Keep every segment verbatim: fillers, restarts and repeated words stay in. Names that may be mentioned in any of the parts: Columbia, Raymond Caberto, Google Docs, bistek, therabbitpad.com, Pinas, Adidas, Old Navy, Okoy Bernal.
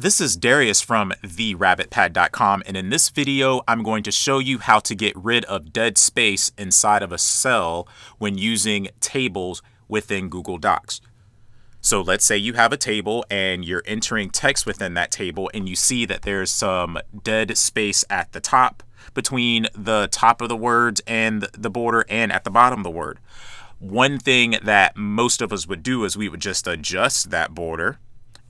This is Darius from the rabbit pad dot com, and in this video I'm going to show you how to get rid of dead space inside of a cell when using tables within Google Docs. So let's say you have a table and you're entering text within that table and you see that there's some dead space at the top between the top of the words and the border and at the bottom of the word. One thing that most of us would do is we would just adjust that border,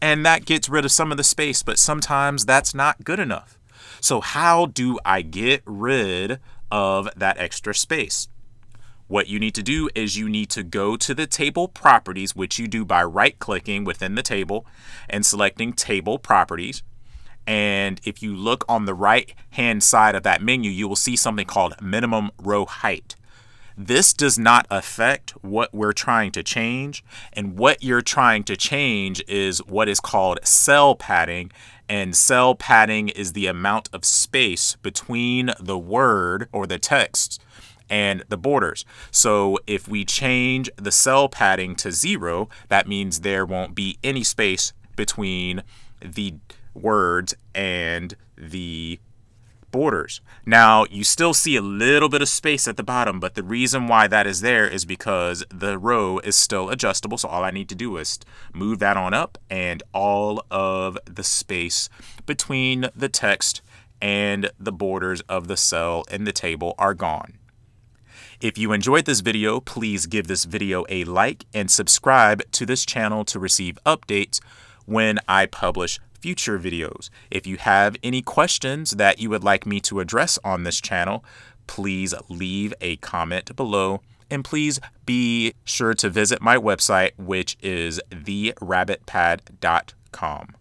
and that gets rid of some of the space, but sometimes that's not good enough. So how do I get rid of that extra space? What you need to do is you need to go to the table properties, which you do by right-clicking within the table and selecting table properties. And if you look on the right-hand side of that menu, you will see something called minimum row height. This does not affect what we're trying to change, and what you're trying to change is what is called cell padding, and cell padding is the amount of space between the word or the text and the borders. So if we change the cell padding to zero, that means there won't be any space between the words and the borders. Now, you still see a little bit of space at the bottom, but the reason why that is there is because the row is still adjustable. So all I need to do is move that on up, and all of the space between the text and the borders of the cell and the table are gone. If you enjoyed this video, please give this video a like and subscribe to this channel to receive updates when I publish future videos. If you have any questions that you would like me to address on this channel, please leave a comment below, and please be sure to visit my website, which is the rabbit pad dot com.